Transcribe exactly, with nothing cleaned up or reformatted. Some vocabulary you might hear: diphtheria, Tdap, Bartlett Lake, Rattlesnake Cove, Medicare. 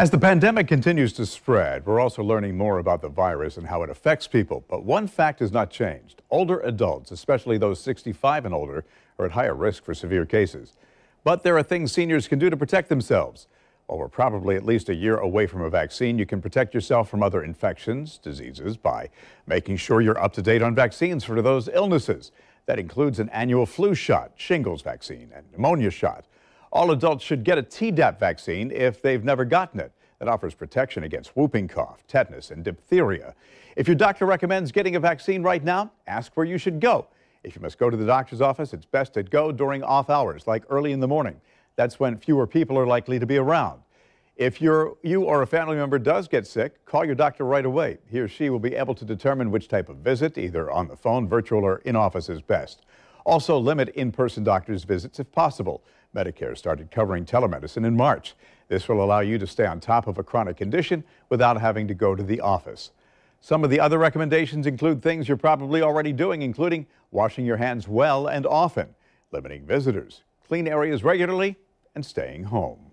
As the pandemic continues to spread, we're also learning more about the virus and how it affects people. But one fact has not changed. Older adults, especially those sixty-five and older, are at higher risk for severe cases. But there are things seniors can do to protect themselves. While we're probably at least a year away from a vaccine, you can protect yourself from other infections, diseases, by making sure you're up to date on vaccines for those illnesses. That includes an annual flu shot, shingles vaccine, and pneumonia shot. All adults should get a Tdap vaccine if they've never gotten it. That offers protection against whooping cough, tetanus, and diphtheria. If your doctor recommends getting a vaccine right now, ask where you should go. If you must go to the doctor's office, it's best to go during off hours, like early in the morning. That's when fewer people are likely to be around. If you're, you or a family member does get sick, call your doctor right away. He or she will be able to determine which type of visit, either on the phone, virtual, or in office, is best. Also, limit in-person doctor's visits if possible. Medicare started covering telemedicine in March. This will allow you to stay on top of a chronic condition without having to go to the office. Some of the other recommendations include things you're probably already doing, including washing your hands well and often, limiting visitors, clean areas regularly, and staying home.